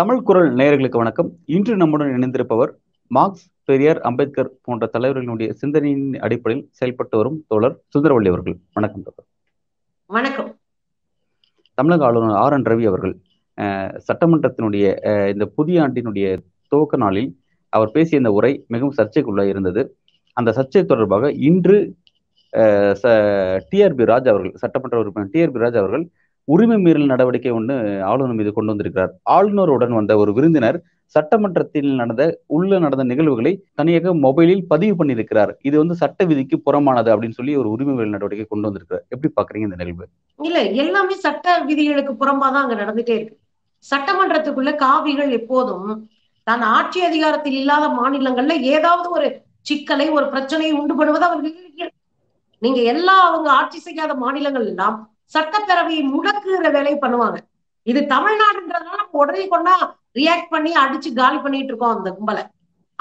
தமிழ் குரல் நேயர்களுக்கு வணக்கம். இன்று நம்முடன் இணைந்திருப்பவர் மார்க்ஸ், பெரியார், அம்பேத்கர் போன்ற தலைவர்களுடைய சிந்தனையின் அடிப்படையில் செயல்பட்டு வரும் தோழர் சுந்தரவள்ளி அவர்கள். வணக்கம் தோழர். வணக்கம். தமிழக ஆளுநர் RN ரவி அவர்கள் சட்டமன்றத்தினுடைய இந்த புதிய ஆண்டினுடைய துவக்க நாளில் அவர் பேசிய இந்த உரை மிகவும் சர்ச்சைக்குள்ளாக இருந்தது. அந்த சர்ச்சை தொடர்பாக இன்று TRB ராஜ் அவர்கள், சட்டமன்ற உறுப்பினர் TRB ராஜ் அவர்கள் உரிமை மீறல் நடவடிக்கை ஒன்று ஆளுநர் மீது கொண்டு வந்திருக்கிறார். ஆளுநருடன் வந்த ஒரு விருந்தினர் சட்டமன்றத்தில் நடந்த நிகழ்வுகளை தனியாக மொபைலில் பதிவு பண்ணியிருக்கிறார். இது வந்து சட்ட விதிக்கு புறமானது அப்படின்னு சொல்லி ஒரு உரிமை மீறல் நடவடிக்கை கொண்டு வந்திருக்கிறார். எப்படி பாக்குறீங்க இந்த நிகழ்வு? இல்ல, எல்லாமே சட்ட விதிகளுக்கு புறம்பாதான் அங்க நடந்துட்டே இருக்கு. சட்டமன்றத்துக்குள்ள காவிகள் எப்போதும் தான் ஆட்சி அதிகாரத்தில் இல்லாத மாநிலங்கள்ல ஏதாவது ஒரு சிக்கலை, ஒரு பிரச்சனையை உண்டு பண்ணுவதை அவர்கள் நீங்க எல்லா அவங்க ஆட்சி செய்யாத மாநிலங்கள் எல்லாம் சட்டப்பேரவையை முடக்குகிற வேலையை பண்ணுவாங்க. இது தமிழ்நாடுன்றதுனால நம்ம உடனே கொண்டா ரியாக்ட் பண்ணி அடிச்சு காலி பண்ணிட்டு இருக்கோம் அந்த கும்பலை.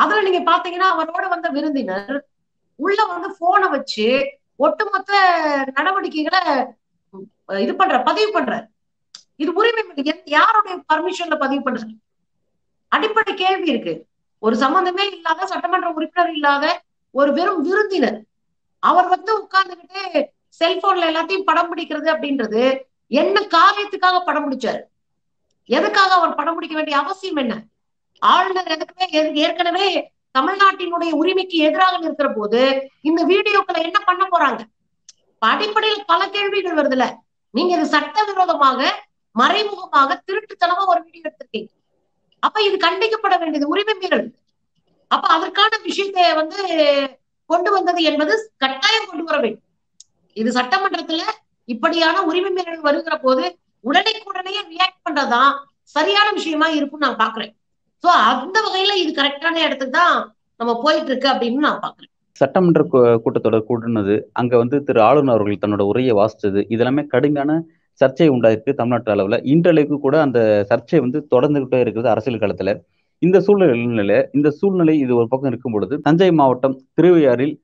அதுல நீங்க பாத்தீங்கன்னா அவரோட வந்த விருந்தினர் உள்ள வந்து போனை வச்சு ஒட்டுமொத்த நடவடிக்கைகளை இது பண்ற, பதிவு பண்றாரு. இது உரிமை, யாருடைய பர்மிஷன்ல பதிவு பண்றாரு? அடிப்படை கேள்வி இருக்கு. ஒரு சம்பந்தமே இல்லாத, சட்டமன்ற உறுப்பினர் இல்லாத ஒரு வெறும் விருந்தினர் அவர் வந்து உட்கார்ந்துகிட்டு செல்போன்ல எல்லாத்தையும் படம் பிடிக்கிறது அப்படின்றது என்ன காரியத்துக்காக படம் பிடிச்சாரு? எதுக்காக அவர் படம் பிடிக்க வேண்டிய அவசியம் என்ன? ஆளுநர் எதுக்குமே ஏற்கனவே தமிழ்நாட்டினுடைய உரிமைக்கு எதிராக இருக்கிற போது இந்த வீடியோக்களை என்ன பண்ண போறாங்க? அடிப்படையில் பல கேள்விகள் வருதுல. நீங்க இது சட்ட விரோதமாக, மறைமுகமாக, திருட்டுத்தனமா ஒரு வீடியோ எடுத்திருக்கீங்க. அப்ப இது கண்டிக்கப்பட வேண்டியது உரிமை மீறல். அப்ப அதற்கான விஷயத்தை வந்து கொண்டு வந்தது என்பது கட்டாயம் கொண்டு வர வேண்டும். இது சட்டமன்றத்துல இப்படியான உரிமை மீறல் வருகிற போது உடனே ரியாக்ட் பண்றதுதான் சரியான விஷயமா இருக்கும்னு நான் பாக்குறேன். சோ அந்த வகையில இது கரெக்டான இடத்துக்கு தான் நம்ம போயிட்டு இருக்கு அப்படின்னு நான் பாக்குறேன். சட்டமன்ற கூட்டத்தொடர் கூடுனது, அங்க வந்து திரு ஆளுநர் அவர்கள் தன்னோட உரையை வாசிச்சது, இதெல்லாமே கடுமையான சர்ச்சை உண்டாயிருக்கு தமிழ்நாட்டு அளவுல. இன்றளவுக்கு கூட அந்த சர்ச்சை வந்து தொடர்ந்துகிட்டே இருக்கிறது அரசியல் காலத்துல. இந்த சூழ்நிலை இது ஒரு பக்கம் இருக்கும் பொழுது, தஞ்சை மாவட்டம் திருவையாறில்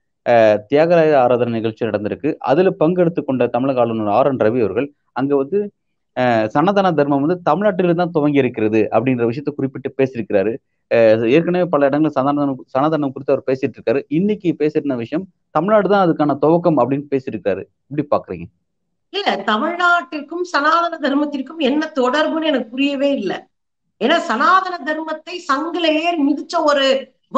தியாகராய ஆராதனை நிகழ்ச்சி நடந்திருக்கு. அதுல பங்கெடுத்து கொண்ட தமிழக ஆளுநர் RN ரவி அவர்கள் அங்க வந்து சனாதன தர்மம் வந்து தமிழ்நாட்டில்தான் துவங்கி இருக்கிறது அப்படின்ற விஷயத்த குறிப்பிட்டு பேசியிருக்கிறாரு. ஏற்கனவே பல இடங்களில் சனாதனம் குறித்து அவர் பேசிட்டு இருக்காரு. இன்னைக்கு பேசின விஷயம் தமிழ்நாடு தான் அதுக்கான துவக்கம் அப்படின்னு பேசியிருக்காரு. எப்படி பாக்குறீங்க? இல்ல, தமிழ்நாட்டிற்கும் சனாதன தர்மத்திற்கும் என்ன தொடர்புன்னு எனக்கு புரியவே இல்லை. ஏன்னா சனாதன தர்மத்தை சங்கில ஏறி மிதிச்ச ஒரு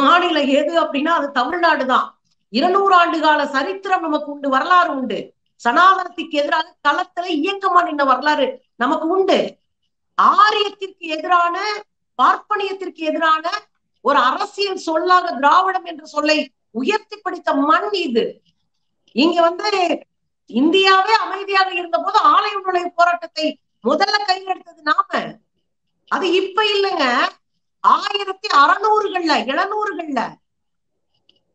மாநிலம் எது அப்படின்னா அது தமிழ்நாடு தான். 200 ஆண்டு கால சரித்திரம் நமக்கு உண்டு, வரலாறு உண்டு. சனாதனத்துக்கு எதிராக களத்துல இயக்கமா நின்ன வரலாறு நமக்கு உண்டு. ஆரியத்திற்கு எதிரான, பார்ப்பனியத்திற்கு எதிரான ஒரு அரசியல் சொல்லாக திராவிடம் என்ற சொல்லை உயர்த்தி பிடித்த மண் இது. இங்க வந்து இந்தியாவே அமைதியாக இருந்த போது ஆலய நுழைவு போராட்டத்தை முதல்ல கையெடுத்தது நாம. அது இப்ப இல்லைங்க, 1600களில் 1700களில்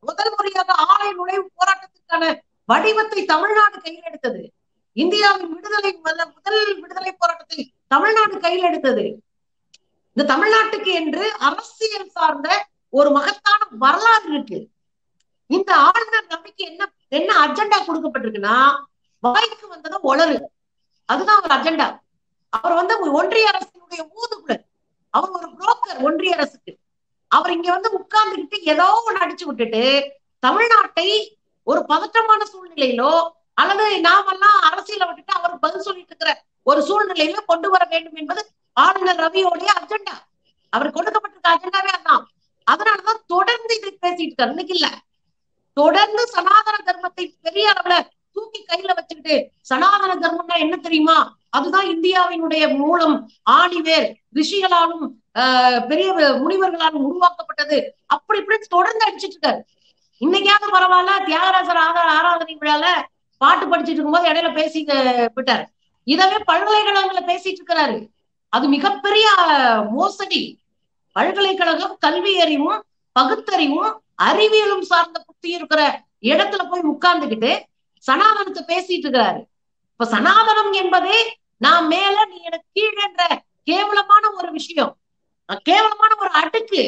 முதல் முறையாக ஆலய நுழைவு போராட்டத்திற்கான வடிவத்தை தமிழ்நாடு கையில் எடுத்தது. இந்தியாவின் முதல் விடுதலை போராட்டத்தை தமிழ்நாடு கையில் எடுத்தது. இந்த தமிழ்நாட்டுக்கு என்று அரசியல் சார்ந்த ஒரு மகத்தான வரலாறு இருக்கு. இந்த ஆளுநர் நம்பிக்கை என்ன அஜெண்டா கொடுக்கப்பட்டிருக்குன்னா, வாய்க்கு வந்தது ஒளறு, அதுதான் அவர் அஜெண்டா. அவர் வந்து ஒன்றிய அரசினுடைய ஊதுகுழல், அவர் ஒரு புரோக்கர் ஒன்றிய அரசுக்கு. அவர் இங்க வந்து உட்கார்ந்துகிட்டு ஏதோ ஒண்ணு அடிச்சு விட்டுட்டு தமிழ்நாட்டை ஒரு பதற்றமான சூழ்நிலையிலோ அல்லது நாமெல்லாம் அரசியல விட்டுட்டு அவர் பதில் சொல்லிட்டு இருக்கிற ஒரு சூழ்நிலையில கொண்டு வர வேண்டும் என்பது ஆளுநர் ரவியோடைய அஜெண்டா. அவர் கொடுக்கப்பட்டிருக்க அஜெண்டாவே அதான். அதனாலதான் தொடர்ந்து இதை பேசிட்டு இருக்காரு. இன்னைக்கு இல்ல, தொடர்ந்து சனாதன தர்மத்தை பெரிய அளவுல தூக்கி கையில வச்சுக்கிட்டு சனாதன தர்மம்னா என்ன தெரியுமா, அதுதான் இந்தியாவினுடைய மூலம், ஆணிவேர், ரிஷிகளாலும் பெரிய முனிவர்களாலும் உருவாக்கப்பட்டது, அப்படி இப்படி தொடர்ந்து அடிச்சிட்டு இருக்காரு. இன்னைக்காவது பரவாயில்ல, தியாகராசர் ஆராதனை விழால பாட்டு படிச்சுட்டு இருக்கும்போது இடையில பேசி விட்டார். இதவே பல்கலைக்கழகங்களை பேசிட்டு இருக்கிறாரு. அது மிகப்பெரிய மோசடி. பல்கலைக்கழகம் கல்வி அறிவும் பகுத்தறிவும் அறிவியலும் சார்ந்த புத்தி இருக்கிற இடத்துல போய் உட்கார்ந்துகிட்டு சனாதனத்தை பேசிட்டு இருக்கிறாரு. இப்ப சனாதனம் என்பதே நான் மேல, நீ எனக்கு கீழேன்ற கேவலமான ஒரு விஷயம், கேவலமான ஒரு அடுக்கு.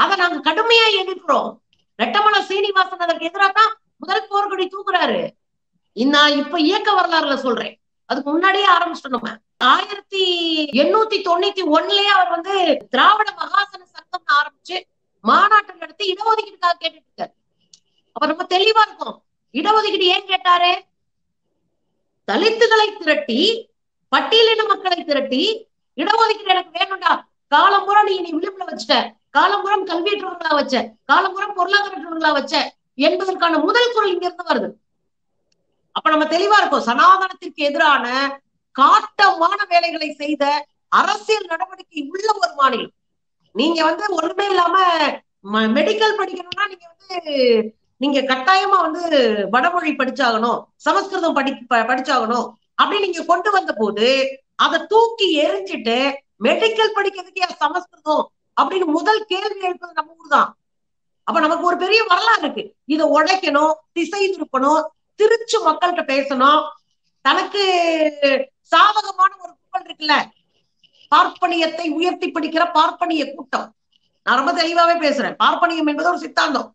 அதை நாங்க கடுமையா எதிர்க்கிறோம். ரெட்டமலை சீனிவாசன் அதற்கு எதிராக தான் முதல் போர்க்கொடி தூக்குறாரு. நான் இப்ப இயக்க வரலாறுல சொல்றேன், அதுக்கு முன்னாடியே ஆரம்பிச்சிட்டோம். 1891 அவர் வந்து திராவிட மகாசன சங்கம் ஆரம்பிச்சு மாநாட்டம் நடத்தி இடஒதுக்கீடுக்காக கேட்டுட்டு இருக்காரு. அப்ப ரொம்ப தெளிவா இருக்கும், இடஒதுக்கீடு ஏன் கேட்டாரு? தலித்துகளை திரட்டி பட்டியலின மக்களை திரட்டி இடஒதுக்கீடு எனக்கு வேணும்டா, காலம்புறம் நீ விளிம்புல வச்சுட்ட, காலம்புறம் கல்வியற்றவர்களா வச்ச, காலம்புறம் பொருளாதாரற்றவர்களா வச்ச என்பதற்கான முதல் குரல் இங்க இருந்து வருது. அப்ப நம்ம தெளிவா இருக்கோம், சனாதனத்திற்கு எதிரான காட்டமான வேலைகளை செய்த அரசியல் நடவடிக்கை உள்ள ஒரு மாநிலம். நீங்க வந்து ஒன்றுமே இல்லாம மெடிக்கல் படிக்கணும்னா நீங்க வந்து நீங்க கட்டாயமா வந்து வடமொழி படிச்சாகணும், சமஸ்கிருதம் படிச்சாகணும் அப்படின்னு நீங்க கொண்டு வந்த போது அதை தூக்கி எரிஞ்சிட்டு மெடிக்கல் படிக்கிறதுக்கே சமஸ்கிருதம் அப்படின்னு முதல் கேள்வி எழுப்பது நம்ம ஊர் தான். அப்ப நமக்கு ஒரு பெரிய வரலாறு இருக்கு. இதை உடைக்கணும், திசை திருப்பணும், திருச்சி மக்கள்கிட்ட பேசணும். தனக்கு சாதகமான ஒரு கும்பல் இருக்குல்ல, பார்ப்பனியத்தை உயர்த்தி பிடிக்கிற பார்ப்பனிய கூட்டம். நான் ரொம்ப தெளிவாவே பேசுறேன், பார்ப்பனியம் என்பது ஒரு சித்தாந்தம்,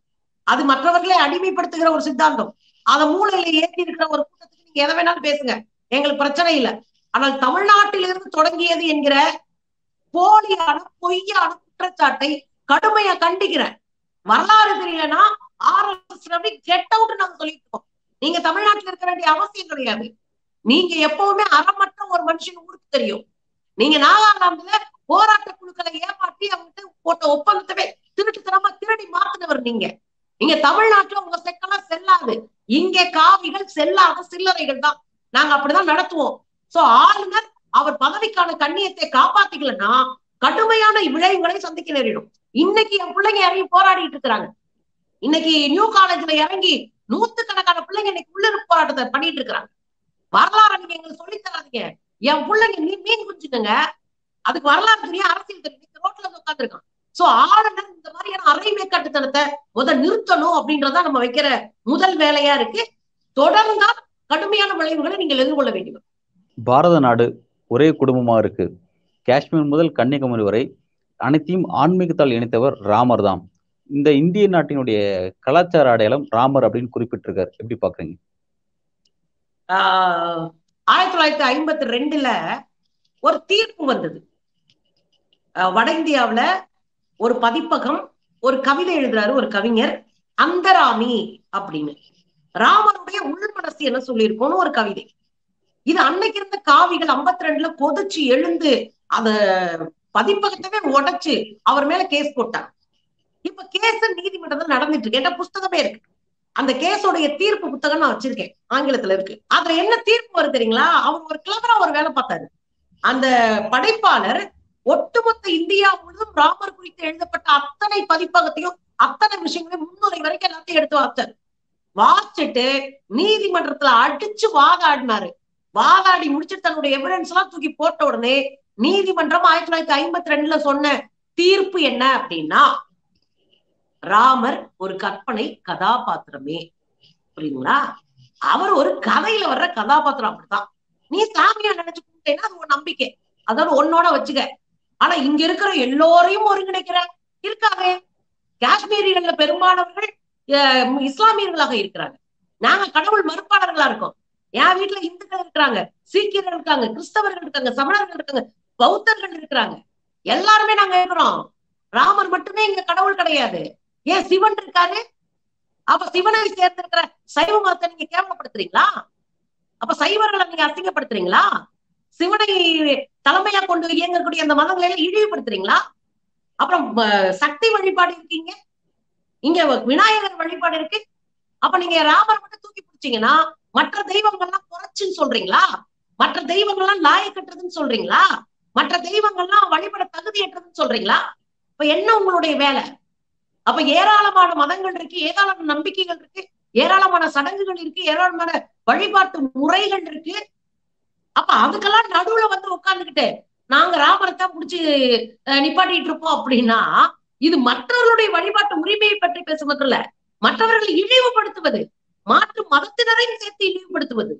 அது மற்றவர்களை அடிமைப்படுத்துகிற ஒரு சித்தாந்தம். அதை மூளையில ஏற்றி இருக்கிற ஒரு கூட்டத்துக்கு நீங்க எதை வேணாலும் பேசுங்க, எங்களுக்கு பிரச்சனை இல்லை. ஆனால் தமிழ்நாட்டிலிருந்து தொடங்கியது என்கிற போலியான பொய்யான குற்றச்சாட்டை கடுமையா கண்டிக்கிறேன். வரலாறு தெரியலன்னா RSS ரவி கெட் அவுட் நாங்க சொல்லிட்டு இருக்கோம். நீங்க தமிழ்நாட்டில் இருக்க வேண்டிய அவசியம் கிடையாது. நீங்க எப்பவுமே அறமற்ற ஒரு மனுஷன் ஊருக்கு தெரியும். நீங்க நாகாலாந்துல போராட்ட குழுக்களை ஏமாற்றி அவங்க போட்ட ஒப்பந்தத்தவே திருட்டுத்தனமா திருடி மாத்தினவர் நீங்க. நீங்க தமிழ்நாட்டுல உங்க செக்கெல்லாம் செல்லாது, இங்க காவிகள் செல்லாத சில்லறைகள் தான். நாங்க அப்படிதான் நடத்துவோம். சோ ஆளுநர் அவர் பதவிக்கான கண்ணியத்தை காப்பாத்திக்கலன்னா கடுமையான விளைவுகளை சந்திக்க நேரிடும். இன்னைக்கு என் பிள்ளைங்க இறங்கி போராடிட்டு இருக்கிறாங்க. இன்னைக்கு நியூ காலேஜ்ல இறங்கி 100கணக்கான பிள்ளைங்க இன்னைக்கு உள்ள போராட்டத்தை பண்ணிட்டு இருக்கிறாங்க. வரலாறு நீங்க எங்களுக்கு சொல்லி தராதீங்க. என் பிள்ளைங்க மீன் குடிச்சுக்கோங்க, அதுக்கு வரலாறு தெரியும், அரசியல் தெரியும், ரோட்ல உட்காந்துருக்கான். சோ ஆளுநர் இந்த மாதிரியான அரை மேற்காட்டுத்தனத்தை முதல் நிறுத்தணும் அப்படின்றதான் நம்ம வைக்கிற முதல் வேலையா இருக்கு. தொடர்ந்தா கடுமையான விளைவுகளை நீங்கள் எதிர்கொள்ள வேண்டும். பாரத நாடு ஒரே குடும்பமாக இருக்கு. காஷ்மீர் முதல் கன்னியாகுமரி வரை அனைத்தையும் ஆன்மீகத்தால் இணைத்தவர் ராமர் தான். இந்த இந்திய நாட்டினுடைய கலாச்சார அடையாளம் ராமர் அப்படின்னு குறிப்பிட்டிருக்காரு. எப்படி பாக்குறீங்க? 1952 ஒரு தீர்ப்பு வந்தது. வட இந்தியாவில ஒரு பதிப்பகம் ஒரு கவிதை எழுதுறாரு ஒரு கவிஞர், அந்தராமி அப்படின்னு. ராமனுடைய உள் மனசு என்ன சொல்லியிருக்கோன்னு ஒரு கவிதை. இது அன்னைக்கு இருந்த காவிகள் 52 கொதிச்சு எழுந்து அத பதிப்பகத்தவே உடைச்சு அவர் மேல கேஸ் போட்டாங்க. இப்ப கேஸ் நீதிமன்றத்தில் நடந்துட்டு இருக்கு. என்ன புஸ்தகமே இருக்கு, அந்த கேஸோடைய தீர்ப்பு புத்தகம் நான் வச்சிருக்கேன், ஆங்கிலத்துல இருக்கு. அதுல என்ன தீர்ப்பு வருது தெரியுங்களா? அவர் ஒரு கிளவரா ஒரு வேலை பார்த்தாரு. அந்த படைப்பாளர் ஒட்டுமொத்த இந்தியா முழுவதும் ராமர் குறித்து எழுதப்பட்ட அத்தனை பதிப்பகத்தையும் அத்தனை விஷயங்களையும் 300 வரைக்கும் எல்லாத்தையும் எடுத்து வாத்தாரு. வாச்சிட்டு நீதிமன்றத்துல அடிச்சு வாதாடினாரு. வாதாடி முடிச்சுட்டு தன்னுடைய எவிடன்ஸ் எல்லாம் தூக்கி போட்ட உடனே நீதிமன்றம் 1952 சொன்ன தீர்ப்பு என்ன அப்படின்னா, ராமர் ஒரு கற்பனை கதாபாத்திரமே. புரியுதுங்களா? அவர் ஒரு கதையில வர்ற கதாபாத்திரம். அப்படிதான் நீ சாமியா நினைச்சு கூப்பிட்டேன்னா அது ஒரு நம்பிக்கை, அதாவது உன்னோட வச்சுக்க. ஆனா இங்க இருக்கிற எல்லோரையும் ஒருங்கிணைக்கிற இருக்காங்க. காஷ்மீரிகள்ல பெரும்பாலானவர்கள் இஸ்லாமியர்களாக இருக்கிறாங்க. நாங்க கடவுள் மறுப்பாளர்களா இருக்கோம். என் வீட்டுல இந்துக்கள் இருக்கிறாங்க, சீக்கியர்கள் இருக்காங்க, கிறிஸ்தவர்கள் இருக்காங்க, சமணர்கள் இருக்காங்க, பௌத்தர்கள் இருக்கிறாங்க, எல்லாருமே நாங்க இருக்கிறோம். ராமர் மட்டுமே இங்க கடவுள் கிடையாது. ஏன் சிவன் இருக்காரு? அப்ப சிவனை சேர்ந்திருக்கிற சைவ மதத்தை நீங்க கேவலப்படுத்துறீங்களா? அப்ப சைவர்களை நீங்க அசிங்கப்படுத்துறீங்களா? சிவனை தலைமையா கொண்டு இயங்கக்கூடிய அந்த மதங்களை எல்லாம் இழிவுபடுத்துறீங்களா? அப்புறம் சக்தி வழிபாடு இருக்கீங்க, இங்க விநாயகர் வழிபாடு இருக்கு. அப்ப நீங்க ராமர் மட்டும் தூக்கி பிடிச்சீங்கன்னா மற்ற தெய்வங்கள்லாம் குறைச்சுன்னு சொல்றீங்களா? மற்ற தெய்வங்கள்லாம் லாய கட்டுறதுன்னு சொல்றீங்களா? மற்ற தெய்வங்கள்லாம் வழிபட தகுதியற்றதுன்னு சொல்றீங்களா? இப்ப என்ன உங்களுடைய வேலை? அப்ப ஏராளமான மதங்கள் இருக்கு, ஏராளமான நம்பிக்கைகள் இருக்கு, ஏராளமான சடங்குகள் இருக்கு, ஏராளமான வழிபாட்டு முறைகள் இருக்கு. அப்ப அதுக்கெல்லாம் நடுவுல வந்து உட்கார்ந்துக்கிட்டு நாங்க ராமரத்தை முடிச்சு நிப்பாட்டிட்டு இருப்போம் அப்படின்னா இது மற்றவர்களுடைய வழிபாட்டு உரிமையை பற்றி பேசுவது இல்ல, மற்றவர்களை இழிவுபடுத்துவது, மாற்று மதத்தினரையும் சேர்த்து இழிவுபடுத்துவது.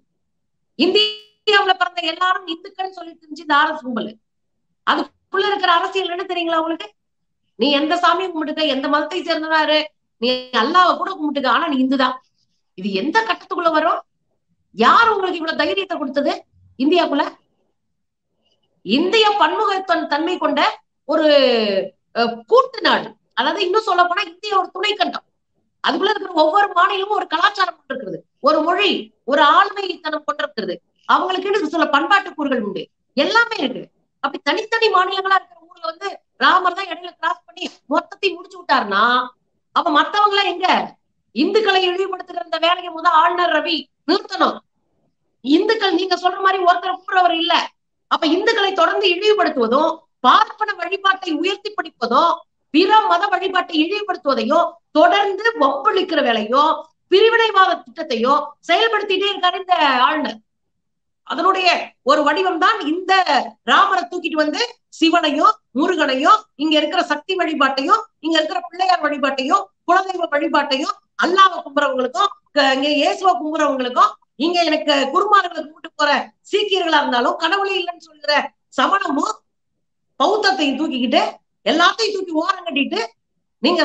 இந்தியாவில பிறந்த எல்லாரும் இந்துக்கள் சொல்லி தெரிஞ்சு இந்த ஆர்எஸ் கும்பல், அதுக்குள்ள இருக்கிற அரசியல் என்ன தெரியுங்களா உங்களுக்கு? நீ எந்த சாமியை கும்பிட்டுக்க, எந்த மதத்தை சேர்ந்தனாரு, நீ அல்லாவை கூட கும்பிட்டுக்க, ஆனா நீ இந்துதான். இது எந்த கட்டத்துக்குள்ள வரும்? யார் உங்களுக்கு இவ்வளவு தைரியத்தை கொடுத்தது இந்தியாவுக்குள்ள? இந்திய பன்முகத்தன் தன்மை கொண்ட ஒரு கூட்டு நாடு. அதாவது இன்னும் சொல்ல போனா இந்திய ஒரு துணைக்கண்டம். அதுக்குள்ள இருக்கிற ஒவ்வொரு மாநிலமும் ஒரு கலாச்சாரம் கொண்டிருக்கிறது, ஒரு மொழி, ஒரு ஆளுமைத்தனம் கொண்டிருக்கிறது, அவங்களுக்கு சில பண்பாட்டு கூறுகள் உண்டு, எல்லாமே இருக்கு. அப்படி தனித்தனி மாநிலங்களா இருக்கிற ஊர்ல வந்து ராமர் தான் இடையில கிராஸ் பண்ணி மொத்தத்தை முடிச்சு விட்டாருன்னா அப்ப மத்தவங்களா எங்க இந்துக்களை இழிவுபடுத்துகிற இந்த வேலையை முதல் ஆளுநர் ரவி நிறுத்தணும். இந்துக்கள் நீங்க சொல்ற மாதிரி ஒருத்தர் கூறவர் இல்ல. அப்ப இந்துக்களை தொடர்ந்து இழிவுபடுத்துவதும், பார்ப்பன வழிபாட்டை உயர்த்தி பிடிப்பதும், பிற மத வழிபாட்டை இழிவுபடுத்துவதையும், தொடர்ந்து வம்பிழுக்கிற வேலையோ, பிரிவினைவாத திட்டத்தையோ செயல்படுத்திட்டே இருக்காரு இந்த ஆளுநர். அதனுடைய ஒரு வடிவம் தான் இந்த ராமரை தூக்கிட்டு வந்து சிவனையோ முருகனையோ இங்க இருக்கிற சக்தி வழிபாட்டையும் இங்க இருக்கிற பிள்ளையார் வழிபாட்டையும் குலதெய்வ வழிபாட்டையும் அல்லாவை கும்புறவங்களுக்கும் இங்க இயேசுவை கும்புறவங்களுக்கும் இங்க எனக்கு குருமார்களை கூப்பிட்டு போற சீக்கியர்களா இருந்தாலும் கடவுளே இல்லைன்னு சொல்கிற சமணமும் பௌத்தத்தையும் தூக்கிக்கிட்டு எல்லாத்தையும் தூக்கி ஓரம் கட்டிட்டு நீங்க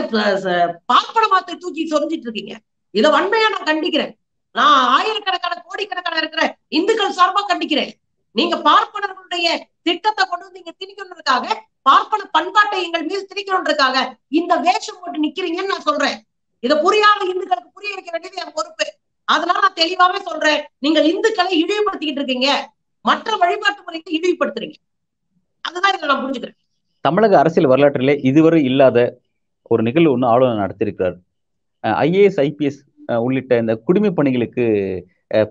பார்ப்பன மாத்தை தூக்கி சொரிஞ்சிட்டு இருக்கீங்க. இதை வன்மையா நான் கண்டிக்கிறேன். நான் ஆயிரக்கணக்கான கோடிக்கணக்கான இருக்கிற இந்துக்கள் சார்பா கண்டிக்கிறேன். நீங்க பார்ப்பனர்களுடைய திட்டத்தை கொண்டு வந்து இங்க திணிக்கணுன்றதுக்காக, பார்ப்பன பண்பாட்டை எங்கள் மீது திணிக்கணுன்றதுக்காக இந்த வேஷம் போட்டு நிக்கிறீங்கன்னு நான் சொல்றேன். இதை புரியாத இந்துக்களுக்கு புரிய வைக்க வேண்டியது என் பொறுப்பு. அதனால நான் தெளிவாவே சொல்றேன், நீங்கள் இந்துக்களை இழிவுபடுத்திக்கிட்டு இருக்கீங்க, மற்ற வழிபாட்டு முறைக்கு இழிவுபடுத்துறீங்க. அதுதான் இதை நான் புரிஞ்சுக்கிறேன். தமிழக அரசியல் வரலாற்றிலே இதுவரை இல்லாத ஒரு நிகழ்வு ஒன்று ஆளுநர் நடத்தியிருக்கிறார். ஐஏஎஸ் ஐபிஎஸ் உள்ளிட்ட இந்த குடிமை பணிகளுக்கு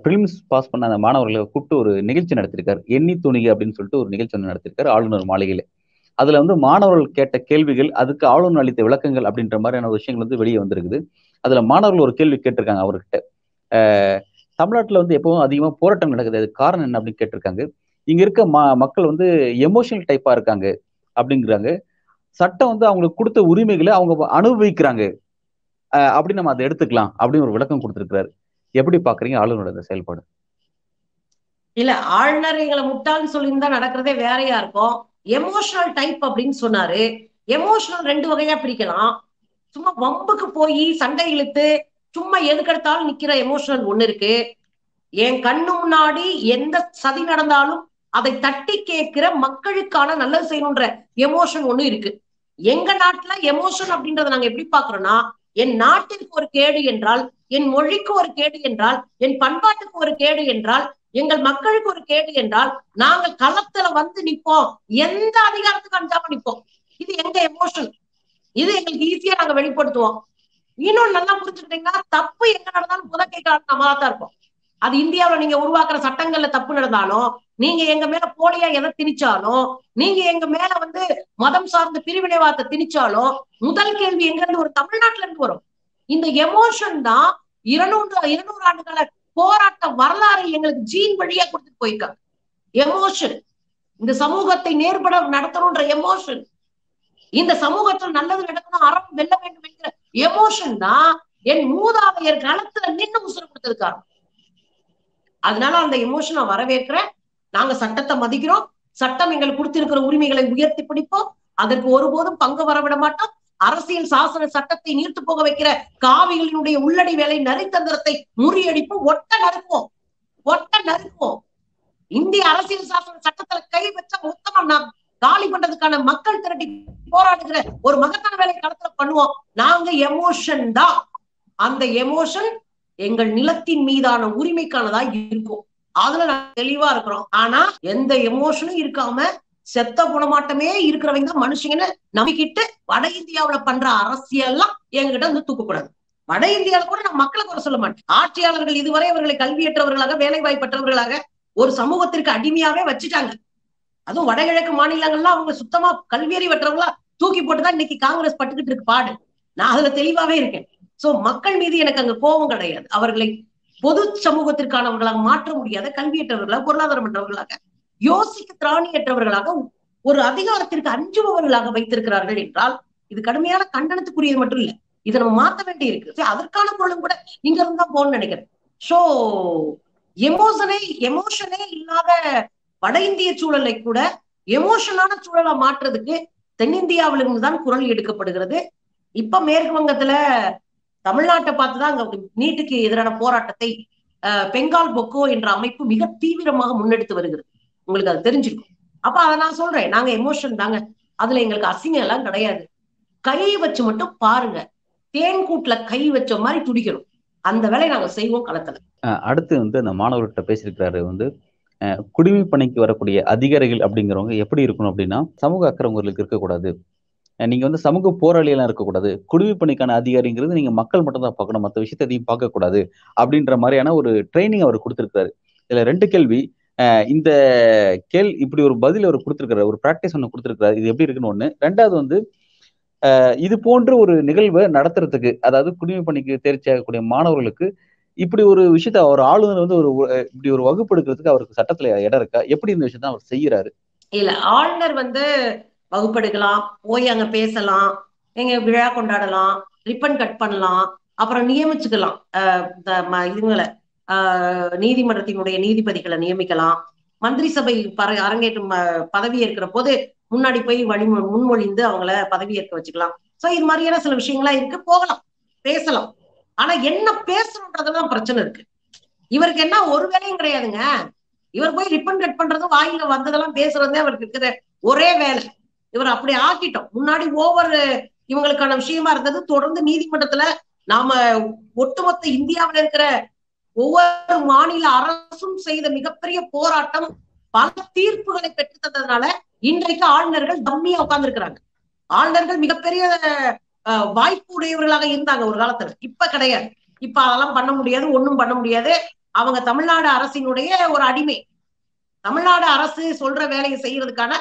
பிரிலிம்ஸ் பாஸ் பண்ண அந்த மாணவர்களை கூப்பிட்டு ஒரு நிகழ்ச்சி நடத்திருக்காரு. எண்ணி துணிகை அப்படின்னு சொல்லிட்டு ஒரு நிகழ்ச்சி ஒன்று நடத்திருக்காரு ஆளுநர் மாளிகையில. அதுல வந்து மாணவர்கள் கேட்ட கேள்விகள், அதுக்கு ஆளுநர் அளித்த விளக்கங்கள் அப்படின்ற மாதிரியான விஷயங்கள் வந்து வெளியே வந்திருக்குது. அதுல மாணவர்கள் ஒரு கேள்வி கேட்டிருக்காங்க அவர்கிட்ட. தமிழ்நாட்டில் வந்து எப்பவும் அதிகமாக போராட்டம் நடக்குது, அதுக்கு காரணம் என்ன அப்படின்னு கேட்டிருக்காங்க. இங்க இருக்க மக்கள் வந்து எமோஷனல் டைப்பா இருக்காங்க அப்படிங்கிறாங்க. சட்டம் வந்து அவங்களுக்கு கொடுத்த உரிமைகளை அவங்க அனுபவிக்கிறாங்க அப்படின்னு நம்ம அதை எடுத்துக்கலாம் அப்படின்னு ஒரு விளக்கம் கொடுத்திருக்கிறாரு. எப்படி பாக்குறீங்க ஆளுநரோட செயல்பாடு? இல்ல ஆளுநர் எங்களை முட்டாள்னு சொல்லியிருந்தா நடக்கிறதே வேறையா இருக்கும். எமோஷனல் டைப் அப்படின்னு சொன்னாரு. எமோஷனல் ரெண்டு வகையா பிரிக்கலாம். சும்மா வம்புக்கு போய் சண்டை இழுத்து சும்மா எதுக்கெடுத்தாலும் நிக்கிற எமோஷனல் ஒண்ணு இருக்கு. என் கண்ணு முன்னாடி எந்த சதி நடந்தாலும் அதை தட்டி கேட்கிற மக்களுக்கான நல்லது செய்யணுன்ற எமோஷன் ஒண்ணு இருக்கு. எங்க நாட்டுல எமோஷன் அப்படின்றத நாங்க எப்படி பாக்குறோம்னா, என் நாட்டிற்கு ஒரு கேடு என்றால், என் மொழிக்கு ஒரு கேடு என்றால், என் பண்பாட்டுக்கு ஒரு கேடு என்றால், எங்கள் மக்களுக்கு ஒரு கேடு என்றால் நாங்கள் களத்துல வந்து நிற்போம், எந்த அதிகாரத்துக்கு அஞ்சாம நிற்போம். இது எங்க எமோஷன். இது எங்களுக்கு ஈஸியா நாங்க வெளிப்படுத்துவோம். இன்னொன்னு நல்லா புரிஞ்சுக்கிட்டீங்கன்னா, தப்பு எங்க நடந்தாலும் புத கேட்கலாம் நம்மளா தான் இருப்போம். அது இந்தியாவில நீங்க உருவாக்குற சட்டங்கள்ல தப்பு நடந்தாலும், நீங்க எங்க மேல போலியா எதை திணிச்சாலும், நீங்க எங்க மேல வந்து மதம் சார்ந்த பிரிவினைவாதத்தை திணிச்சாலும் முதல் கேள்வி எங்க இருந்து ஒரு தமிழ்நாட்டுல இருந்து வரும். இந்த எமோஷன் தான் 200 ஆண்டுகள போராட்ட வரலாறு எங்களுக்கு ஜீன் வழியா கொடுத்துட்டு போயிருக்காங்க. எமோஷன், இந்த சமூகத்தை நேர்பட நடத்தணும்ன்ற எமோஷன், இந்த சமூகத்தில் நல்லது நடக்கணும், அறம் வெல்ல வேண்டும் என்கிற எமோஷன் தான் என் மூதாதையர் காலத்துல நின்று உசுர கொடுத்ததுக்காரன். அதனால அந்த எமோஷனை வரவேற்கிறேன். நாங்க சட்டத்தை மதிக்கிறோம். சட்டம் எங்களுக்கு கொடுத்திருக்கிற உரிமைகளை உயர்த்தி பிடிப்போம். அதற்கு ஒருபோதும் பங்கு வரவிட மாட்டோம். அரசியல் சாசன சட்டத்தை நீர்த்து போக வைக்கிற காவிகளினுடைய உள்ளடி வேலை நரித்தந்திரத்தை முறியடிப்போம். ஒட்ட நறுக்குவோம். இந்திய அரசியல் சாசன சட்டத்துல கை வச்சா மொத்தமா நாம் காலி பண்றதுக்கான மக்கள் திரட்டி போராடுகிற ஒரு மகத்தான வேலை களத்துல பண்ணுவோம். நாங்க எமோஷன் தான். அந்த எமோஷன் எங்கள் நிலத்தின் மீதான உரிமைக்கானதா இருக்கும். அதுல நாங்க தெளிவா இருக்கிறோம். ஆனா எந்த எமோஷனும் இருக்காம செத்த குணமாட்டமே இருக்கிறவங்க மனுஷங்கன்னு நம்பிக்கிட்டு வட இந்தியாவில பண்ற அரசியல்லாம் எங்ககிட்ட வந்து தூக்கக்கூடாது. வட இந்தியாவில கூட நான் மக்களை குறை சொல்ல மாட்டேன். ஆட்சியாளர்கள் இதுவரை அவர்களை கல்வியற்றவர்களாக, வேலை வாய்ப்பற்றவர்களாக, ஒரு சமூகத்திற்கு அடிமையாவே வச்சுட்டாங்க. அதுவும் வடகிழக்கு மாநிலங்கள்லாம் அவங்க சுத்தமா கல்வியறிவற்றவங்களா தூக்கி போட்டுதான் இன்னைக்கு காங்கிரஸ் பட்டுக்கிட்டு இருக்கு பாடு. நான் அதுல தெளிவாவே இருக்கேன். சோ மக்கள் மீது எனக்கு அங்க கோபம் கிடையாது. அவர்களை பொது சமூகத்திற்கானவர்களாக மாற்ற முடியாத கல்வியற்றவர்களாக, பொருளாதாரமற்றவர்களாக, யோசிக்க திராணியற்றவர்களாக, ஒரு அதிகாரத்திற்கு அஞ்சுபவர்களாக வைத்திருக்கிறார்கள் என்றால் இது கடுமையான கண்டனத்துக்குரியது மட்டும் இல்ல, இதை நம்ம மாற்ற வேண்டி இருக்கு. அதற்கான பொருளும் கூட இங்க இருந்தா போகணும்னு நினைக்கிறேன். சோ எமோஷனே இல்லாத வட இந்திய சூழலை கூட எமோஷனான சூழலை மாற்றுறதுக்கு தென்னிந்தியாவிலிருந்து தான் குரல் எடுக்கப்படுகிறது. இப்ப மேற்கு வங்கத்துல தமிழ்நாட்டை பார்த்துதான் அங்க நீட்டுக்கு எதிரான போராட்டத்தை பெங்கால் பொக்கோ என்ற அமைப்பு மிக தீவிரமாக முன்னெடுத்து வருகிறது. உங்களுக்கு அது தெரிஞ்சிருக்கும். அப்ப அதை நான் சொல்றேன், நாங்க எமோஷன் தாங்க, அதுல எங்களுக்கு அசிங்கம் எல்லாம் கிடையாது. கையை வச்சு மட்டும் பாருங்க, தேன் கூட்டுல கை வச்ச மாதிரி துடிக்கணும். அந்த வேலையை நாங்க செய்வோம் களத்துல. அடுத்து வந்து அந்த மாணவர்கிட்ட பேசியிருக்கிறாரு வந்து குடிமை பணிக்கு வரக்கூடிய அதிகாரிகள் அப்படிங்கிறவங்க எப்படி இருக்கணும் அப்படின்னா, சமூக அக்கறை உங்களுக்கு இருக்கக்கூடாது, நீங்க வந்து சமூக போராளியெல்லாம் இருக்கக்கூடாது, குடிமை பணிக்கான அதிகாரிங்கிறது நீங்க மக்கள் மட்டும் தான் பார்க்கணும், மற்ற விஷயத்த அதையும் பார்க்கக்கூடாது அப்படின்ற மாதிரியான ஒரு ட்ரைனிங் அவர் கொடுத்துருக்காரு. இதுல ரெண்டு கேள்வி, இந்த கேள்வி இப்படி ஒரு பதில் அவர் கொடுத்துருக்காரு, ஒரு ப்ராக்டிஸ் ஒன்று கொடுத்துருக்காரு, இது எப்படி இருக்குன்னு ஒண்ணு. ரெண்டாவது வந்து இது போன்ற ஒரு நிகழ்வை நடத்துறதுக்கு, அதாவது குடிமை பணிக்கு தேர்ச்சி ஆகக்கூடிய மாணவர்களுக்கு இப்படி ஒரு விஷயத்த ஒரு ஆளுநர் வந்து ஒரு இப்படி ஒரு வகுப்பு எடுக்கிறதுக்கு அவருக்கு சட்டத்துல இடம் இருக்கா? எப்படி இந்த விஷயத்த அவர் செய்யறாரு? இல்ல ஆளுநர் வந்து வகுப்பெடுக்கலாம், போய் அங்க பேசலாம், எங்க விழா கொண்டாடலாம், ரிப்பன் கட் பண்ணலாம், அப்புறம் நியமிச்சுக்கலாம், இதுங்களை நீதிமன்றத்தினுடைய நீதிபதிகளை நியமிக்கலாம், மந்திரி சபை அரங்கேற்றம் பதவி ஏற்கிற போது முன்னாடி போய் முன்மொழிந்து அவங்கள பதவி ஏற்க வச்சுக்கலாம். சோ இது மாதிரியான சில விஷயங்களா இருக்கு, போகலாம் பேசலாம். ஆனா என்ன பேசணுன்றதுலாம் பிரச்சனை இருக்கு. இவருக்கு என்ன ஒரு வேலையும் கிடையாதுங்க, இவர் போய் ரிப்பன் கட் பண்றது, வாயில வந்ததெல்லாம் பேசுறதே அவருக்கு இருக்கிற ஒரே வேலை. இவர் அப்படி ஆக்கிட்டோம். முன்னாடி ஒவ்வொரு இவங்களுக்கான விஷயமா இருந்தது, தொடர்ந்து நீதிமன்றத்துல நாம ஒட்டுமொத்த இந்தியாவில இருக்கிற ஒவ்வொரு மாநில அரசும் செய்த மிகப்பெரிய போராட்டம் பல தீர்ப்புகளை பெற்று தந்ததுனால இன்றைக்கு ஆளுநர்கள் டம்மியா உட்கார்ந்து இருக்கிறாங்க. ஆளுநர்கள் மிகப்பெரிய வாய்ப்பு உடையவர்களாக இருந்தாங்க ஒரு காலத்துல, இப்ப கிடையாது. இப்ப அதெல்லாம் பண்ண முடியாது, ஒண்ணும் பண்ண முடியாது. அவங்க தமிழ்நாடு அரசினுடைய ஒரு அடிமை. தமிழ்நாடு அரசு சொல்ற வேலையை செய்யறதுக்கான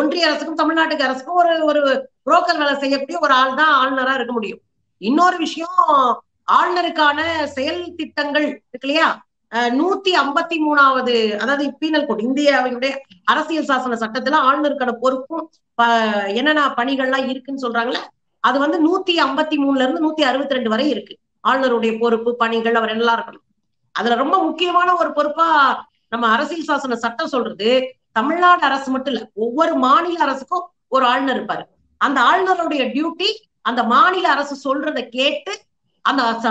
ஒன்றிய அரசுக்கும் தமிழ்நாட்டுக்கு அரசுக்கும் ஒரு ஒரு புரோக்கர் வேலை செய்யக்கூடிய ஒரு ஆள் தான் ஆளுநரா இருக்க முடியும். இன்னொரு விஷயம், ஆளுநருக்கான செயல் திட்டங்கள் இருக்கு இல்லையா, 153வது, அதாவது பீனல் கோட், இந்தியாவினுடைய அரசியல் சாசன சட்டத்துல ஆளுநருக்கான பொறுப்பும் என்னென்ன பணிகள்லாம் இருக்குன்னு சொல்றாங்களே, அது வந்து 153 இருந்து 162 வரை இருக்கு. ஆளுநருடைய பொறுப்பு பணிகள் அவர் என்னெல்லாம் இருக்கணும். அதுல ரொம்ப முக்கியமான ஒரு பொறுப்பா நம்ம அரசியல் சாசன சட்டம் சொல்றது, தமிழ்நாடு அரசு மட்டும் இல்ல ஒவ்வொரு மாநில அரசுக்கும் ஒரு ஆளுநர் இருப்பாரு. அந்த ஆளுநருடைய டியூட்டி அந்த மாநில அரசு சொல்றதை கேட்டு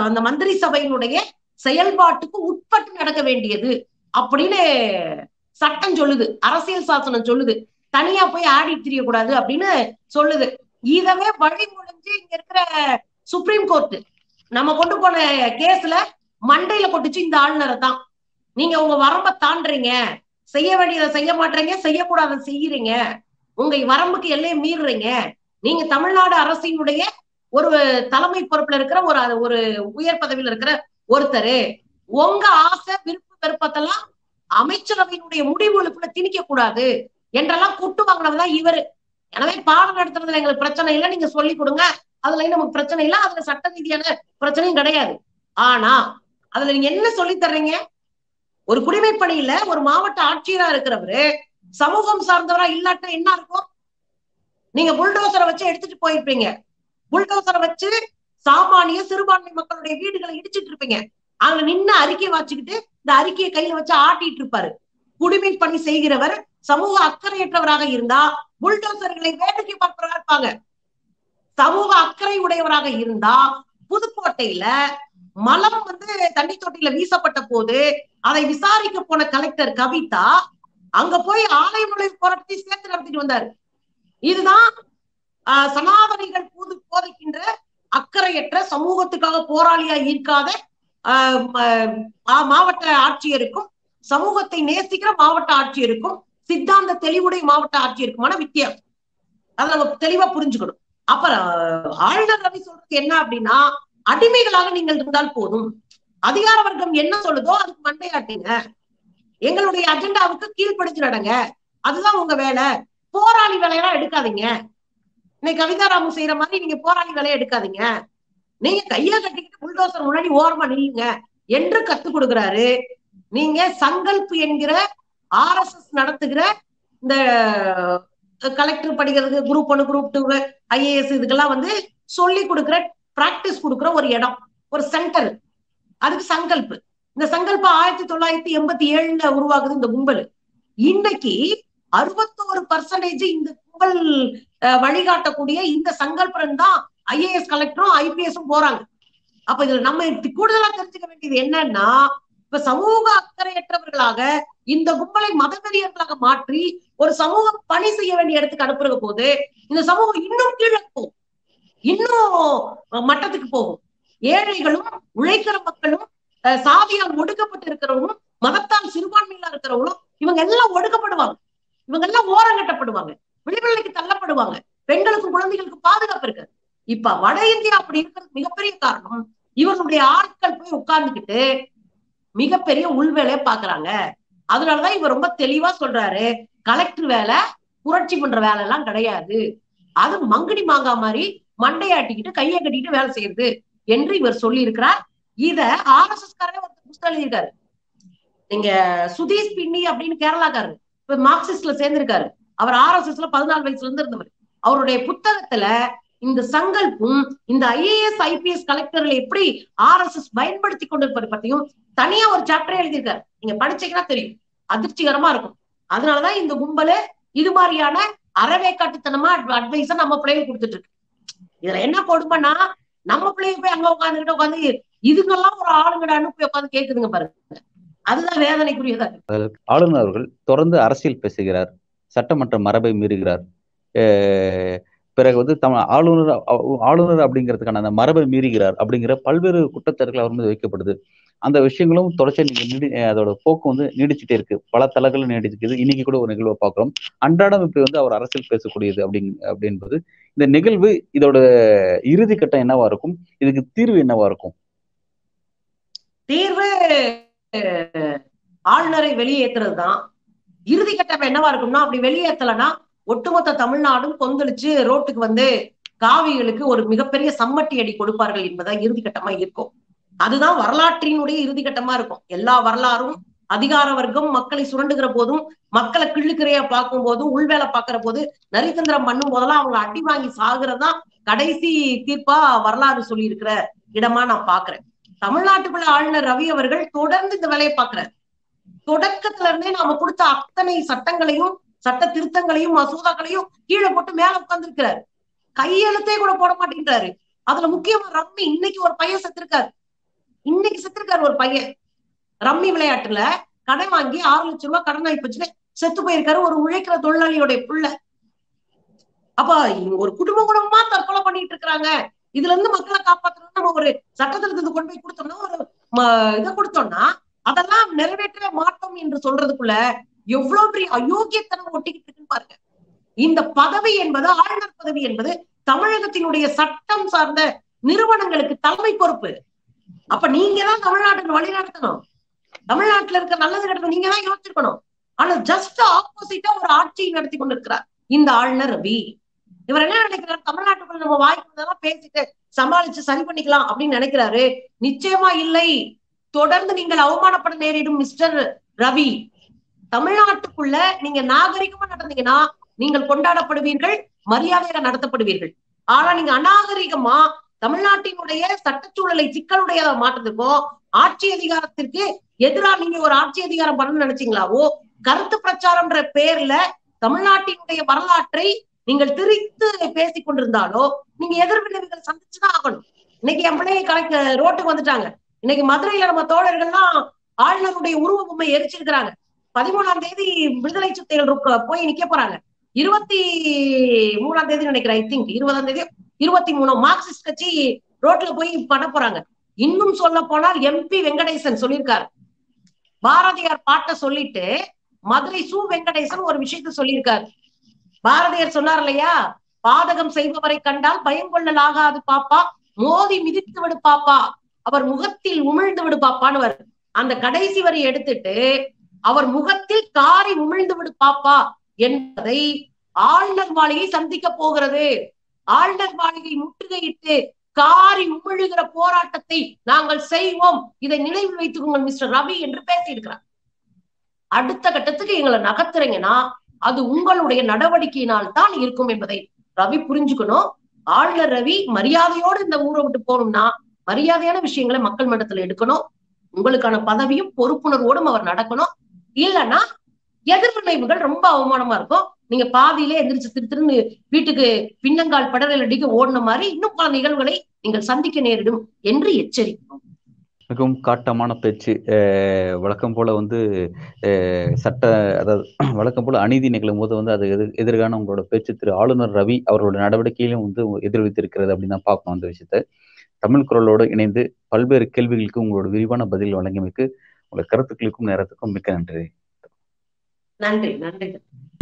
அந்த மந்திரி சபையினுடைய செயல்பாட்டுக்கு உட்பட்டு நடக்க வேண்டியது அப்படின்னு சட்டம் சொல்லுது, அரசியல் சாசனம் சொல்லுது. தனியா போய் ஆடி தெரியக்கூடாது அப்படின்னு சொல்லுது. இதவே வழி முடிஞ்சு இங்க இருக்கிற சுப்ரீம் கோர்ட் நம்ம கொண்டு போன கேஸ்ல மண்டையில கொட்டுச்சு இந்த ஆளுநரை தான். நீங்க உங்க வரம்ப தாண்டீங்க, செய்ய வேண்டியதை செய்ய மாட்டீங்க, செய்யக்கூடாத செய்யறீங்க, உங்க வரம்புக்கு எல்லையை மீறுறீங்க, நீங்க தமிழ்நாடு அரசினுடைய ஒரு தலைமை பொறுப்புல இருக்கிற ஒரு உயர் பதவியில இருக்கிற ஒருத்தர், உங்க ஆசை விருப்ப விருப்பத்தெல்லாம் அமைச்சரவையினுடைய முடிவுகளுக்குள்ள திணிக்க கூடாது என்றெல்லாம் கூட்டு வாங்கினவதான் இவரு. எனவே பாடம் நடத்துறதுல எங்களுக்கு பிரச்சனை இல்லை, நீங்க சொல்லி கொடுங்க, அதுல நமக்கு பிரச்சனை இல்லை, அதுல சட்ட ரீதியான பிரச்சனையும் கிடையாது. ஆனா அதுல நீங்க என்ன சொல்லி தர்றீங்க? ஒரு குடிமை பணியில ஒரு மாவட்ட ஆட்சியரா இருக்கிறவரு சமூகம் சார்ந்தவரா இல்லாட்டா என்ன இருக்கும்? நீங்க புல்டோசரை வச்சு எடுத்துட்டு போயிருப்பீங்க, புல்டோசரை வச்சு சாமானிய சிறுபான்மை மக்களுடைய வீடுகளை இடிச்சிட்டு இருப்பீங்க. அங்க நின்று அறிக்கையை வச்சுக்கிட்டு இந்த அறிக்கையை கையில வச்சு ஆட்டிட்டு இருப்பாரு. குடிமை பணி செய்கிறவர் சமூக அக்கறையற்றவராக இருந்தா புல்டோசர்களை வேடிக்கை பார்ப்பவராக இருப்பாங்க. சமூக அக்கறை உடையவராக இருந்தா புதுக்கோட்டையில மலம் வந்து தண்ணி தொட்டியில வீசப்பட்ட போது அதை விசாரிக்க போன கலெக்டர் கவிதா அங்க போய் ஆலை நுழைவு போராட்டத்தை சேர்த்து நடத்திட்டு வந்தாரு. இதுதான் சனாதனிகள் போதைக்கின்ற அக்கறையற்ற சமூகத்துக்காக போராளியா இருக்காத மாவட்ட ஆட்சியருக்கும் சமூகத்தை நேசிக்கிற மாவட்ட ஆட்சியருக்கும் சித்தாந்த தெளிவுடைய மாவட்ட ஆட்சியருக்குமான வித்தியாசம். அதை நம்ம தெளிவா புரிஞ்சுக்கணும். அப்புறம் ஆளுநர் ரவி சொல்றது என்ன அப்படின்னா, அடிமைகளாக நீங்கள் இருந்தால் போதும், அதிகார வர்க்கம் என்ன சொல்லுதோ அதுக்கு மண்டையாட்டீங்க, எங்களுடைய அஜெண்டாவுக்கு கீழ்படிஞ்சு நடங்க, அதுதான் உங்க வேலை, போராளி வேலையெல்லாம் எடுக்காதீங்க. இன்னைக்கு கவிதாராமன் செய்யற மாதிரி நீங்க போராளி வேலையை எடுக்காதீங்க, நீங்க கையா கட்டிக்கிட்டு புல்டோசர் முன்னாடி ஓரமா நில்லுங்க என்று கத்து கொடுக்குறாரு. நீங்க சங்கல்பு என்கிற RSS நடத்துகிற இந்த கலெக்டர் படிக்கிறது குரூப் 1 குரூப் 2 IAS இதுக்கெல்லாம் வந்து சொல்லி கொடுக்குற பிராக்டிஸ் கொடுக்குற ஒரு இடம், ஒரு சென்டர், அதுக்கு சங்கல்பு. இந்த சங்கல்பு 1987 உருவாக்குது இந்த கும்பல். இன்னைக்கு 61% இந்த கும்பல் வழிகாட்டக்கூடிய இந்த சங்கல்பன் தான் IAS கலெக்டரும் IPS போறாங்க. அப்ப இதுல நம்ம கூடுதலா தெரிஞ்சுக்க வேண்டியது என்னன்னா, இப்ப சமூக அக்கறையற்றவர்களாக இந்த கும்பலை மதவெறியர்களாக மாற்றி ஒரு சமூக பணி செய்ய வேண்டிய இடத்துக்கு அனுப்புற போது இந்த சமூகம் இன்னும் கீழே போகும், இன்னும் மட்டத்துக்கு போகும். ஏழைகளும் உழைக்கிற மக்களும் சாதியால் ஒடுக்கப்பட்டு இருக்கிறவங்களும் மதத்தால் சிறுபான்மையில இருக்கிறவங்களும் இவங்க எல்லாம் ஒடுக்கப்படுவாங்க, இவங்க எல்லாம் ஓரங்கட்டப்படுவாங்க, விளைவுகளுக்கு தள்ளப்படுவாங்க, பெண்களுக்கும் குழந்தைகளுக்கும் பாதுகாப்பு இருக்காது. இப்ப வட இந்தியா அப்படி இருக்கிறது மிகப்பெரிய காரணம் இவர்களுடைய ஆட்கள் போய் உட்கார்ந்துக்கிட்டு மிகப்பெரிய உள்வேலையை பாக்குறாங்க. அதனாலதான் இவர் ரொம்ப தெளிவா சொல்றாரு, கலெக்டர் வேலை புரட்சி பண்ற வேலை எல்லாம் கிடையாது, அது மங்கடி மாங்கா மாதிரி மண்டையாட்டிக்கிட்டு கையை கட்டிக்கிட்டு வேலை செய்யறது என்று இவர் சொல்லி இருக்கிறார். இத RSS காரரே ஒரு புத்தகம் எழுதியிருக்காரு, நீங்க சுதீஷ் பின்னி அப்படின்னு கேரளாக்காரரு, இப்ப மார்க்சிஸ்ட்ல சேர்ந்திருக்காரு, அவர் RSSல 14 வயசுல இருந்து இருந்தவர். அவருடைய புத்தகத்துல இந்த சங்கல்பும் இந்த IAS IPS கலெக்டர்களை எப்படி RSS பயன்படுத்தி கொண்டிருப்பது பத்தியும் தனியா ஒரு சாப்டரே எழுதியிருக்காரு. நீங்க படிச்சீங்கன்னா தெரியும், அதிர்ச்சிகரமா இருக்கும். அதனாலதான் இந்த கும்பலு இது மாதிரியான அறவேக்காட்டுத்தனமா அட்வைஸ நம்ம பிள்ளைங்க கொடுத்துட்டு இருக்கு. இதுல என்ன கொடுமைன்னா, நம்ம பிள்ளைங்க போய் அங்க உட்காந்து இதுங்கெல்லாம் ஒரு ஆளுங்கடான்னு போய் உட்காந்து கேக்குதுங்க பாருங்க, அதுதான் வேதனைக்குரியதா இருக்கு. ஆளுநர் அவர்கள் தொடர்ந்து அரசியல் பேசுகிறார், சட்டமன்ற மரபை மீறுகிறார். பிறகு ஆளுநர் அப்படிங்கிறதுக்கான அந்த மரபை மீறுகிறார் அப்படிங்கிற பல்வேறு குற்றச்சாட்டுகள் அவர் மீது வைக்கப்படுது. அந்த விஷயங்களும் தொடர்ச்சி அதோட போக்கு நீடிச்சுட்டே இருக்கு, பல தளங்களும் நீடிச்சுக்குது. இன்னைக்கு கூட ஒரு நிகழ்வை பார்க்குறோம், அன்றாடம் இப்படி அவர் அரசியல் பேசக்கூடியது அப்படின்பது. இந்த நிகழ்வு இதோட இறுதி கட்டம் என்னவா இருக்கும், இதுக்கு தீர்வு என்னவா இருக்கும்? தீர்வு ஆளுநரை வெளியேற்றுறது தான் இறுதி கட்டம். என்னவா இருக்கும்னா, அப்படி வெளியேற்றலன்னா ஒட்டுமொத்த தமிழ்நாடும் கொந்தளிச்சு ரோட்டுக்கு காவிகளுக்கு ஒரு மிகப்பெரிய சம்மட்டி அடி கொடுப்பார்கள் என்பதான் இறுதி கட்டமா இருக்கும். அதுதான் வரலாற்றினுடைய இறுதி கட்டமா இருக்கும். எல்லா வரலாறும் அதிகார வர்க்கம் மக்களை சுரண்டுகிற போதும், மக்களை கிள்ளுக்கிறையா பார்க்கும் போதும், உள்வேலை பாக்குற போது, நரிசந்திரம் பண்ணும் போதெல்லாம் அவங்க அடி வாங்கி சாகுறதான் கடைசி தீர்ப்பா வரலாறு சொல்லி இருக்கிற இடமா நான் பாக்குறேன். தமிழ்நாட்டுக்குள்ள ஆளுநர் ரவி அவர்கள் தொடர்ந்து இந்த வேலையை பாக்குறாரு. தொடக்கத்துல இருந்தே நாம கொடுத்த அத்தனை சட்டங்களையும் சட்ட திருத்தங்களையும் மசோதாக்களையும் கீழே போட்டு மேல உட்கார்ந்துருக்கிறாரு, கையெழுத்தே கூட போட மாட்டேங்கிறாரு. அதுல முக்கியமா ரம்மி, இன்னைக்கு ஒரு பையன் செத்துருக்காரு, ஒரு பையன் ரம்மி விளையாட்டுல கடன் வாங்கி 6 லட்சம் ரூபாய் கடன் ஆகி போச்சுன்னு செத்து போயிருக்காரு, ஒரு உழைக்கிற தொழிலாளியோட புள்ள. அப்ப ஒரு குடும்ப குடும்பமா தற்கொலை பண்ணிட்டு இருக்கிறாங்க. இதுல இருந்து மக்களை காப்பாற்றணும். நம்ம ஒரு சட்டத்துல இருந்து கொண்டு போய் கொடுத்தோம்னா, ஒரு இதை கொடுத்தோம்னா அதெல்லாம் நிறைவேற்றவே மாட்டோம் என்று சொல்றதுக்குள்ள எவ்வளவு பெரிய அயோக்கியத்தனம் ஒட்டிக்கிட்டு இருக்குன்னு பாருங்க. இந்த பதவி என்பது, ஆளுநர் பதவி என்பது, தமிழகத்தினுடைய சட்டம் சார்ந்த நிறுவனங்களுக்கு தலைமை பொறுப்பு. அப்ப நீங்க தான் தமிழ்நாட்டுக்கு வழி நடத்தணும், தமிழ்நாட்டுல இருக்க நல்லது நடக்கணும், நீங்க தான் யோசிச்சிருக்கணும். ஆனா ஜஸ்ட் ஆப்போசிட்டா ஒரு ஆட்சியை நடத்தி கொண்டிருக்கிறார் இந்த ஆளுநர் ரவி. இவர் என்ன நினைக்கிறாரு, தமிழ்நாட்டுக்குள்ள நம்ம வாய்ப்புலாம் பேசிட்டு சமாளிச்சு சரி பண்ணிக்கலாம் அப்படின்னு நினைக்கிறாரு. நிச்சயமா இல்லை. தொடர்ந்து நீங்கள் அவமானப்பட நேரிடும் மிஸ்டர் ரவி. தமிழ்நாட்டுக்குள்ள நீங்க நாகரிகமா நடந்தீங்கன்னா நீங்கள் கொண்டாடப்படுவீர்கள், மரியாதையாக நடத்தப்படுவீர்கள். ஆனா நீங்க அநாகரிகமா தமிழ்நாட்டினுடைய சட்டச்சூழலை சிக்கலுடைய மாற்றத்துக்கோ, ஆட்சி அதிகாரத்திற்கு எதிராக நீங்க ஒரு ஆட்சி அதிகாரம் பண்ணணும்னு நினைச்சீங்களாவோ, கருத்து பிரச்சாரம்ன்ற பேர்ல தமிழ்நாட்டினுடைய வரலாற்றை நீங்கள் திரித்து பேசி கொண்டிருந்தாலோ நீங்க எதிர்விளைவுகளை சந்திச்சுதான் ஆகணும். இன்னைக்கு என் பிள்ளையை ரோட்டுக்கு வந்துட்டாங்க. இன்னைக்கு மதுரையில நம்ம தோழர்கள்லாம் ஆளுநருடைய உருவ பொம்மை எரிச்சிருக்கிறாங்க. 13ஆம் தேதி விடுதலை சிறுத்தைகள் போய் நிக்க போறாங்க. 23ஆம் தேதி நினைக்கிறேன், ஐ திங்க் 20ஆம் தேதி 23 மார்க்சிஸ்ட் கட்சி ரோட்ல போய் பண்ண போறாங்க. இன்னும் சொல்ல போனால் MP வெங்கடேசன் சொல்லியிருக்காரு, பாரதியார் பாட்ட சொல்லிட்டு மதுரை சு வெங்கடேசன் ஒரு விஷயத்த சொல்லியிருக்காரு. பாரதியார் சொன்னார் இல்லையா, பாதகம் செய்பவரை கண்டால் பயங்கொள்ளலாகாது பாப்பா, மோதி மிதித்து விடு பாப்பா, அவர் முகத்தில் உமிழ்ந்து விடு பாப்பான்னு. அந்த கடைசி வரி எடுத்துட்டு அவர் முகத்தில் காரி உமிழ்ந்து விடு பாப்பா என்பதை ஆளுநர் மாளிகை சந்திக்க போகிறது. ஆளுநர் மாளிகை முற்றுகையிட்டு காரி உமிழுகிற போராட்டத்தை நாங்கள் செய்வோம், இதை நினைவில் வைத்துக்கோங்கள் மிஸ்டர் ரவி என்று பேசியிருக்கிறார். அடுத்த கட்டத்துக்கு எங்களை நகர்த்துறீங்கன்னா அது உங்களுடைய நடவடிக்கையினால் தான் இருக்கும் என்பதை ரவி புரிஞ்சுக்கணும். ஆளுநர் ரவி மரியாதையோடு இந்த ஊரை விட்டு போகணும்னா மரியாதையான விஷயங்களை மக்கள் மன்றத்துல எடுக்கணும். உங்களுக்கான பதவியும் பொறுப்புணர்வோடும் அவர் நடக்கணும். இல்லைன்னா எதிர்விளைவுகள் ரொம்ப அவமானமா இருக்கும். நீங்க பாதியிலே எந்திரிச்சு திருத்திருந்து வீட்டுக்கு பின்னங்கால் படரல் அடிக்க ஓடின மாதிரி இன்னும் பல நிகழ்வுகளை நீங்கள் சந்திக்க நேரிடும் என்று எச்சரிக்கிறோம். மிகவும் காட்டமான பேச்சு. வழக்கம் போல் வந்து சட்ட அதாவது வழக்கம் போல் அநீதி நிகழும் போது வந்து அது எதிரான உங்களோட பேச்சு திரு ஆளுநர் ரவி அவரோட நடவடிக்கையிலும் வந்து எதிர்வித்திருக்கிறது அப்படின்னு தான் பார்க்கணும். அந்த விஷயத்த தமிழ் குரலோடு இணைந்து பல்வேறு கேள்விகளுக்கு உங்களோட விரிவான பதில் வழங்கியமைக்கு உங்களோட கருத்துக்களுக்கும் நேரத்துக்கும் மிக்க நன்றி. நன்றி.